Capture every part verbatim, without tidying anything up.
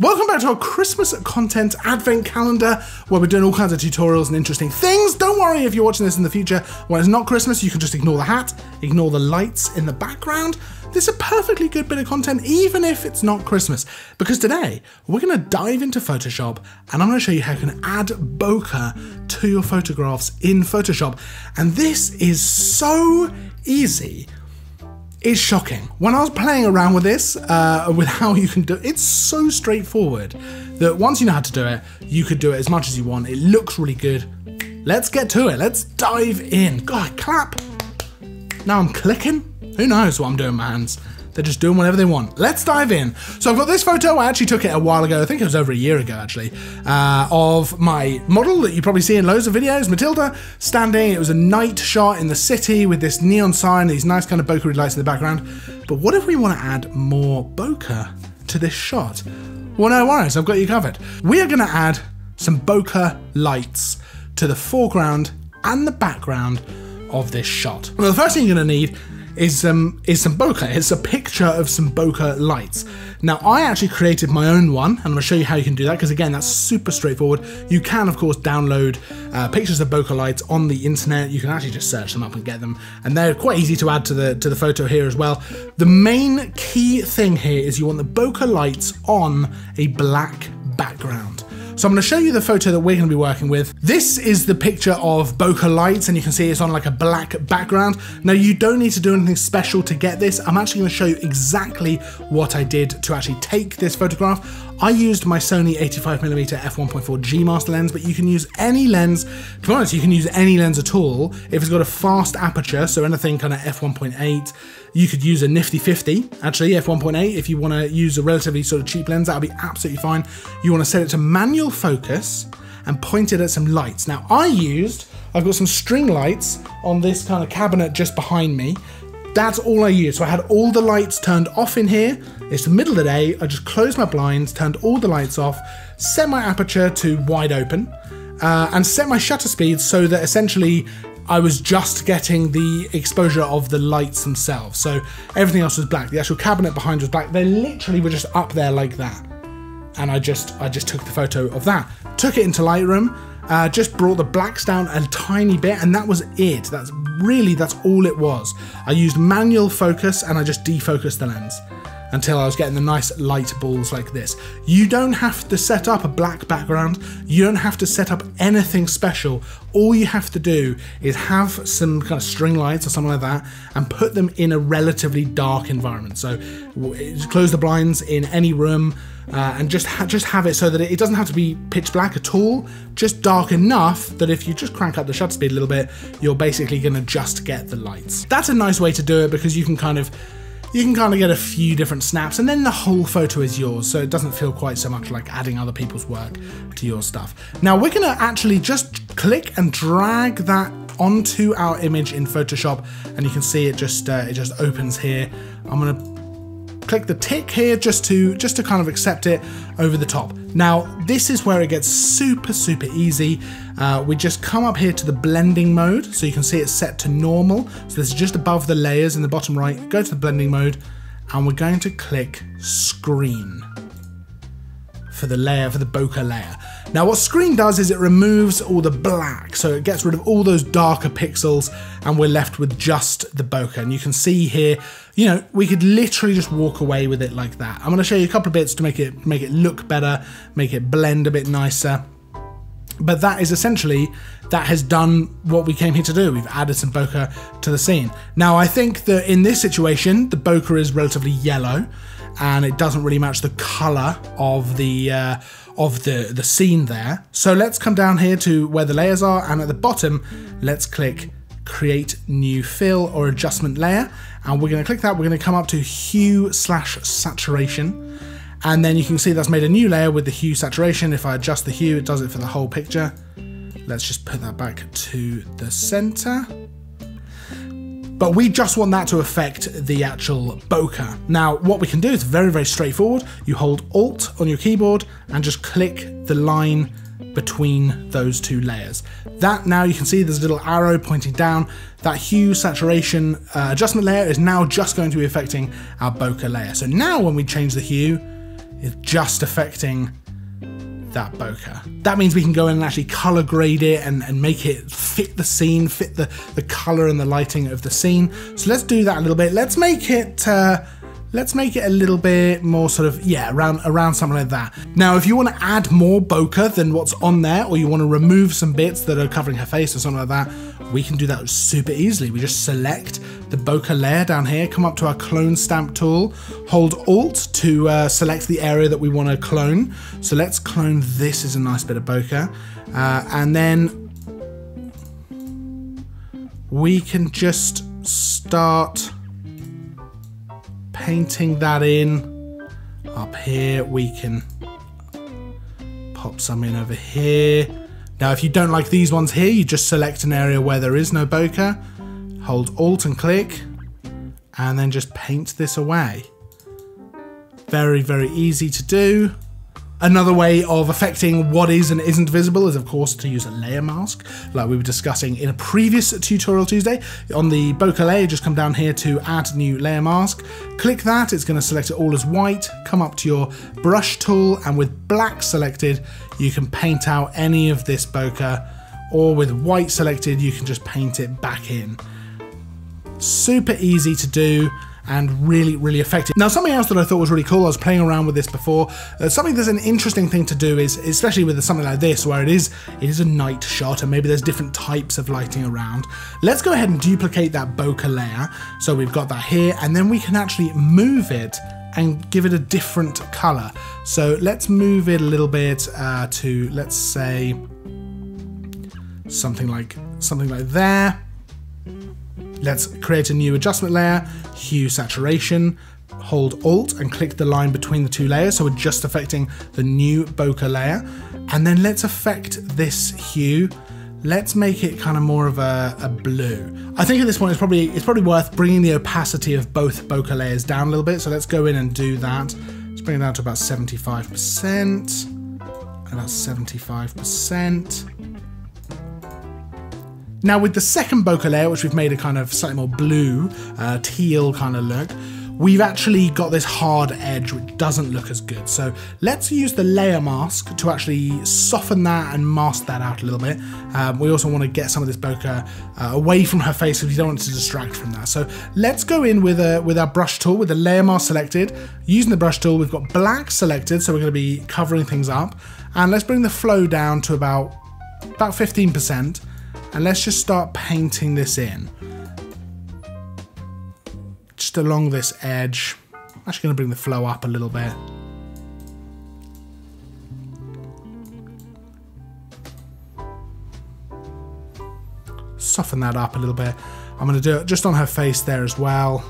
Welcome back to our Christmas content advent calendar where we're doing all kinds of tutorials and interesting things. Don't worry if you're watching this in the future when it's not Christmas, you can just ignore the hat, ignore the lights in the background. This is a perfectly good bit of content even if it's not Christmas, because today we're going to dive into Photoshop and I'm going to show you how you can add bokeh to your photographs in Photoshop. And this is so easy. It's shocking. When I was playing around with this, uh, with how you can do it, it's so straightforward that once you know how to do it, you could do it as much as you want. It looks really good. Let's get to it. Let's dive in. God, clap. Now I'm clicking. Who knows what I'm doing with my hands? They're just doing whatever they want. Let's dive in. So I've got this photo. I actually took it a while ago. I think it was over a year ago, actually, uh, of my model that you probably see in loads of videos, Matilda, standing. It was a night shot in the city with this neon sign, these nice kind of bokeh lights in the background. But what if we want to add more bokeh to this shot? Well, no worries. I've got you covered. We are going to add some bokeh lights to the foreground and the background of this shot. Well, the first thing you're going to need is um, is some bokeh. It's a picture of some bokeh lights. Now, I actually created my own one, and I'm gonna show you how you can do that, because again, that's super straightforward. You can, of course, download uh, pictures of bokeh lights on the internet. You can actually just search them up and get them, and they're quite easy to add to the, to the photo here as well. The main key thing here is you want the bokeh lights on a black background. So I'm going to show you the photo that we're going to be working with. This is the picture of bokeh lights, and you can see it's on like a black background. Now, you don't need to do anything special to get this. I'm actually going to show you exactly what I did to actually take this photograph. I used my Sony eighty-five millimeter f one point four G Master lens, but you can use any lens. To be honest, you can use any lens at all. If it's got a fast aperture, so anything kind of f one point eight, you could use a nifty fifty, actually, f one point eight. If you want to use a relatively sort of cheap lens, that'll be absolutely fine. You want to set it to manual focus and point it at some lights. Now I used, I've got some string lights on this kind of cabinet just behind me. That's all I used. So I had all the lights turned off in here. It's the middle of the day. I just closed my blinds, turned all the lights off, set my aperture to wide open, uh, and set my shutter speed so that essentially I was just getting the exposure of the lights themselves. So everything else was black. The actual cabinet behind was black. They literally were just up there like that. And I just I just took the photo of that, took it into Lightroom, uh, just brought the blacks down a tiny bit, and that was it. That's really, that's all it was. I used manual focus and I just defocused the lens until I was getting the nice light balls like this. You don't have to set up a black background. You don't have to set up anything special. All you have to do is have some kind of string lights or something like that and put them in a relatively dark environment. So close the blinds in any room uh, and just, ha just have it so that it doesn't have to be pitch black at all, just dark enough that if you just crank up the shutter speed a little bit, you're basically gonna just get the lights. That's a nice way to do it because you can kind of You can kind of get a few different snaps and then the whole photo is yours, so it doesn't feel quite so much like adding other people's work to your stuff. Now we're gonna actually just click and drag that onto our image in Photoshop, and you can see it just uh, it just opens here. I'm gonna click the tick here just to just to kind of accept it over the top. Now this is where it gets super super easy. Uh, we just come up here to the blending mode, so you can see it's set to normal. So this is just above the layers in the bottom right. Go to the blending mode, and we're going to click screen for the layer, for the bokeh layer. Now what screen does is it removes all the black, so it gets rid of all those darker pixels, and we're left with just the bokeh. And you can see here, you know, we could literally just walk away with it like that. I'm going to show you a couple of bits to make it make it look better, make it blend a bit nicer. But that is essentially, that has done what we came here to do. We've added some bokeh to the scene. Now, I think that in this situation, the bokeh is relatively yellow and it doesn't really match the color of the uh, of the, the scene there. So let's come down here to where the layers are, and at the bottom, let's click create new fill or adjustment layer. And we're gonna click that. We're gonna come up to hue slash saturation. And then you can see that's made a new layer with the hue saturation. If I adjust the hue, it does it for the whole picture. Let's just put that back to the center. But we just want that to affect the actual bokeh. Now, what we can do is very, very straightforward. You hold Alt on your keyboard and just click the line between those two layers. That now you can see there's a little arrow pointing down. That hue saturation uh, adjustment layer is now just going to be affecting our bokeh layer. So now when we change the hue, is just affecting that bokeh. That means we can go in and actually color grade it and, and make it fit the scene, fit the, the color and the lighting of the scene. So let's do that a little bit. Let's make it, uh, let's make it a little bit more sort of, yeah, around, around something like that. Now, if you want to add more bokeh than what's on there, or you want to remove some bits that are covering her face or something like that, we can do that super easily. We just select the bokeh layer down here, come up to our Clone Stamp tool, hold Alt to uh, select the area that we want to clone. So let's clone this as a nice bit of bokeh. Uh, and then we can just start painting that in. Up here we can pop some in over here. Now if you don't like these ones here, you just select an area where there is no bokeh, hold Alt and click, and then just paint this away. Very, very easy to do. Another way of affecting what is and isn't visible is, of course, to use a layer mask, like we were discussing in a previous Tutorial Tuesday. On the bokeh layer, just come down here to Add New Layer Mask. Click that, it's going to select it all as white. Come up to your brush tool, and with black selected, you can paint out any of this bokeh, or with white selected, you can just paint it back in. Super easy to do, and really, really effective. Now, something else that I thought was really cool, I was playing around with this before, uh, something that's an interesting thing to do is, especially with something like this, where it is it is a night shot, and maybe there's different types of lighting around. Let's go ahead and duplicate that bokeh layer. So we've got that here, and then we can actually move it and give it a different color. So let's move it a little bit uh, to, let's say, something like, something like there. Let's create a new adjustment layer, hue saturation, hold Alt and click the line between the two layers, so we're just affecting the new bokeh layer. And then let's affect this hue. Let's make it kind of more of a, a blue. I think at this point it's probably, it's probably worth bringing the opacity of both bokeh layers down a little bit, so let's go in and do that. Let's bring it down to about seventy-five percent, about seventy-five percent. Now with the second bokeh layer, which we've made a kind of slightly more blue, uh, teal kind of look, we've actually got this hard edge which doesn't look as good. So let's use the layer mask to actually soften that and mask that out a little bit. Um, we also want to get some of this bokeh uh, away from her face because we don't want it to distract from that. So let's go in with a, with our brush tool, with the layer mask selected. Using the brush tool, we've got black selected, so we're going to be covering things up. And let's bring the flow down to about, about fifteen percent. And let's just start painting this in. Just along this edge. I'm actually going to bring the flow up a little bit. Soften that up a little bit. I'm going to do it just on her face there as well.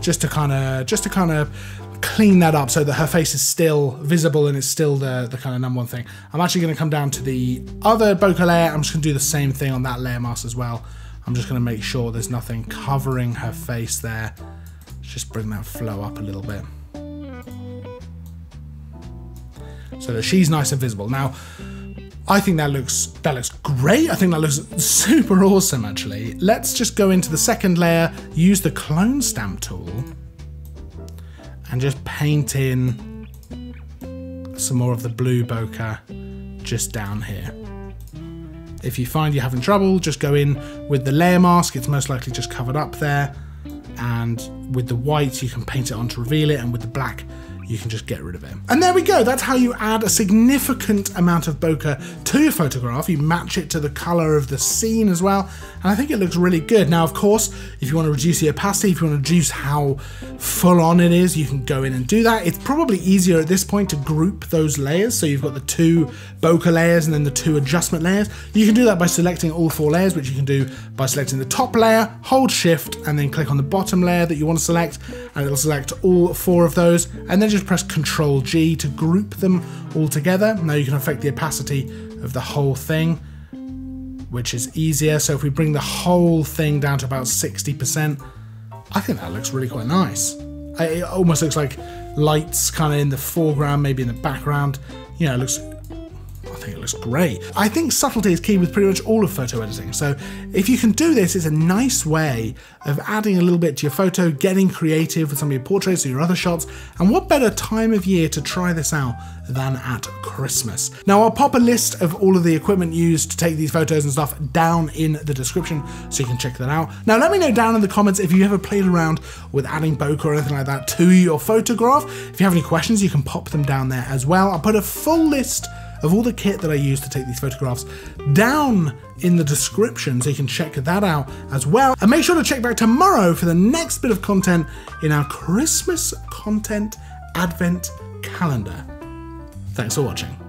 Just to kind of, just to kind of clean that up so that her face is still visible and it's still the, the kind of number one thing. I'm actually going to come down to the other bokeh layer. I'm just going to do the same thing on that layer mask as well. I'm just going to make sure there's nothing covering her face there. Let's just bring that flow up a little bit so that she's nice and visible. Now, I think that looks, that looks great. I think that looks super awesome, actually. Let's just go into the second layer, use the Clone Stamp tool, and just paint in some more of the blue bokeh just down here. If you find you're having trouble, just go in with the layer mask, it's most likely just covered up there, and with the white you can paint it on to reveal it, and with the black you can just get rid of it. And there we go, that's how you add a significant amount of bokeh to your photograph. You match it to the color of the scene as well, and I think it looks really good. Now, of course, if you want to reduce the opacity, if you want to reduce how full on it is, you can go in and do that. It's probably easier at this point to group those layers, so you've got the two bokeh layers and then the two adjustment layers. You can do that by selecting all four layers, which you can do by selecting the top layer, hold Shift, and then click on the bottom layer that you want to select, and it'll select all four of those, and then just press Control G to group them all together. Now you can affect the opacity of the whole thing, which is easier. So if we bring the whole thing down to about sixty percent, I think that looks really quite nice. It almost looks like lights kind of in the foreground, maybe in the background. You know, it looks, I think it looks great. I think subtlety is key with pretty much all of photo editing. So if you can do this, it's a nice way of adding a little bit to your photo, getting creative with some of your portraits or your other shots. And what better time of year to try this out than at Christmas. Now I'll pop a list of all of the equipment used to take these photos and stuff down in the description so you can check that out. Now let me know down in the comments if you ever played around with adding bokeh or anything like that to your photograph. If you have any questions, you can pop them down there as well. I'll put a full list of all the kit that I use to take these photographs down in the description so you can check that out as well. And make sure to check back tomorrow for the next bit of content in our Christmas content advent calendar. Thanks for watching.